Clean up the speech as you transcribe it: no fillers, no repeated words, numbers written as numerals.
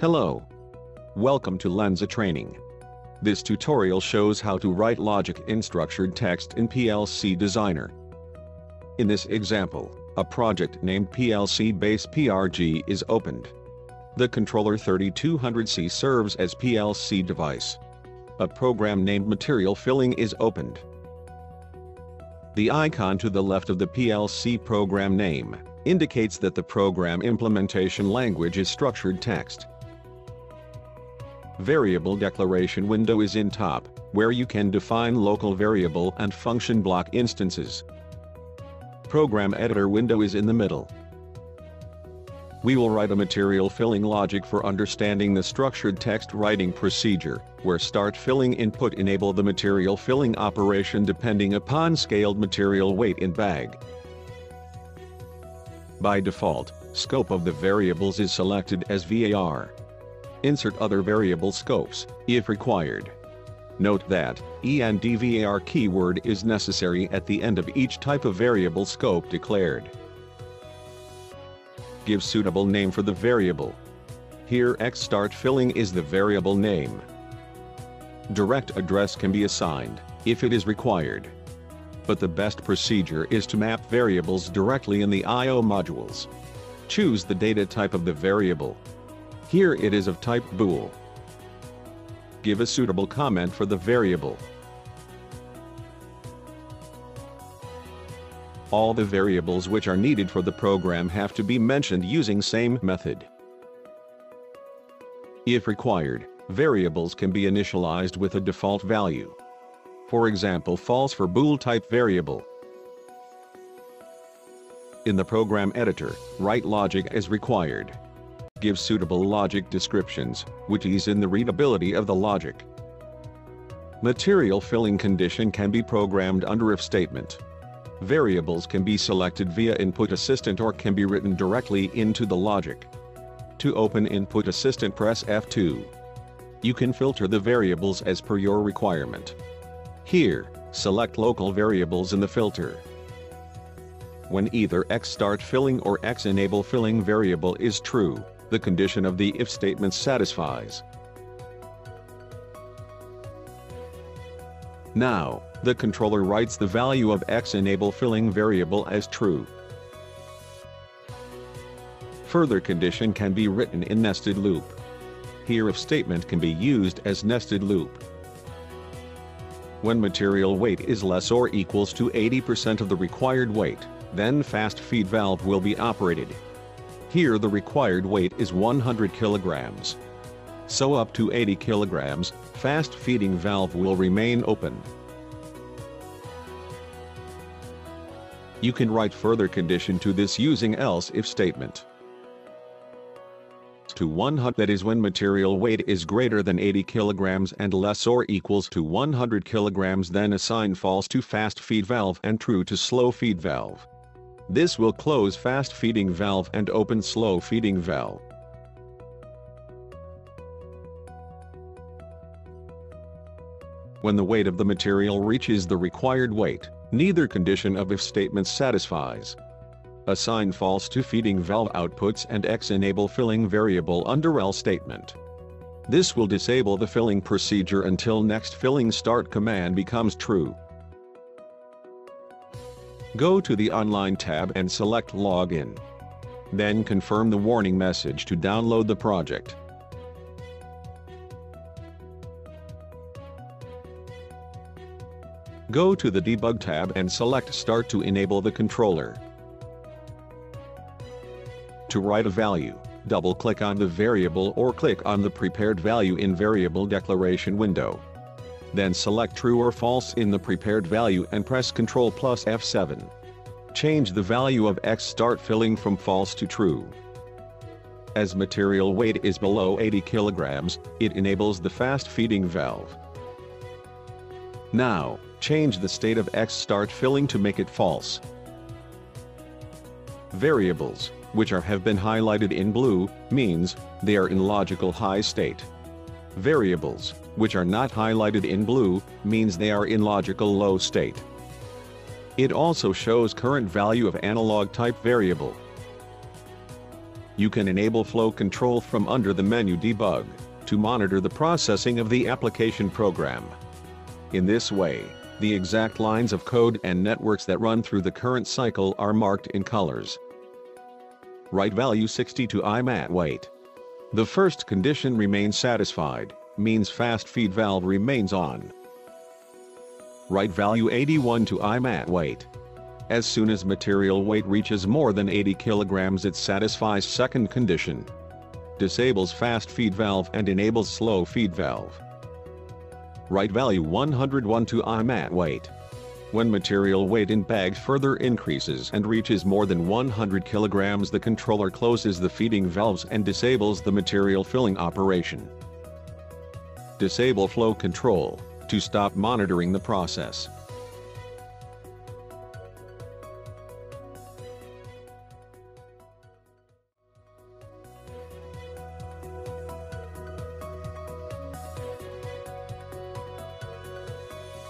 Hello. Welcome to Lenze training. This tutorial shows how to write logic in structured text in PLC Designer. In this example, a project named PLC Base PRG is opened. The controller 3200C serves as PLC device. A program named Material Filling is opened. The icon to the left of the PLC program name indicates that the program implementation language is structured text. Variable declaration window is in top, where you can define local variable and function block instances. Program editor window is in the middle. We will write a material filling logic for understanding the structured text writing procedure, where start filling input enable the material filling operation depending upon scaled material weight in bag. By default, scope of the variables is selected as VAR. Insert other variable scopes, if required. Note that ENDVAR keyword is necessary at the end of each type of variable scope declared. Give suitable name for the variable. Here xStartFilling is the variable name. Direct address can be assigned, if it is required. But the best procedure is to map variables directly in the I/O modules. Choose the data type of the variable. Here it is of type bool. Give a suitable comment for the variable. All the variables which are needed for the program have to be mentioned using same method. If required, variables can be initialized with a default value. For example, false for bool type variable. In the program editor, write logic as required. Give suitable logic descriptions, which ease in the readability of the logic. Material filling condition can be programmed under if statement. Variables can be selected via input assistant or can be written directly into the logic. To open input assistant, press F2. You can filter the variables as per your requirement. Here, select local variables in the filter. When either xStartFilling or xEnableFilling variable is true, the condition of the if statement satisfies. Now, the controller writes the value of xEnableFilling variable as true. Further condition can be written in nested loop. Here if statement can be used as nested loop. When material weight is less or equals to 80% of the required weight, then fast feed valve will be operated. Here the required weight is 100 kilograms. So up to 80 kilograms, fast feeding valve will remain open. You can write further condition to this using else if statement. To 100, that is when material weight is greater than 80 kilograms and less or equals to 100 kilograms, then assign false to fast feed valve and true to slow feed valve. This will close fast feeding valve and open slow feeding valve. When the weight of the material reaches the required weight, neither condition of if statement satisfies. Assign false to feeding valve outputs and xEnableFilling variable under else statement. This will disable the filling procedure until next filling start command becomes true. Go to the online tab and select login. Then confirm the warning message to download the project. Go to the Debug tab and select Start to enable the controller. To write a value, double-click on the variable or click on the prepared value in variable declaration window. Then select true or false in the prepared value and press Ctrl plus F7. Change the value of xStartFilling from false to true. As material weight is below 80 kilograms, it enables the fast feeding valve. Now, change the state of xStartFilling to make it false. Variables, which have been highlighted in blue, means they are in logical high state. Variables, which are not highlighted in blue, means they are in logical low state. It also shows current value of analog type variable. you can enable flow control from under the menu debug to monitor the processing of the application program. In this way, the exact lines of code and networks that run through the current cycle are marked in colors. Write value 60 to iMat_Weight. The first condition remains satisfied, means fast feed valve remains on. Write value 81 to iMat_Weight. As soon as material weight reaches more than 80 kilograms, it satisfies second condition. Disables fast feed valve and enables slow feed valve. Write value 101 to iMat_Weight. When material weight in bags further increases and reaches more than 100 kilograms, the controller closes the feeding valves and disables the material filling operation. Disable flow control to stop monitoring the process.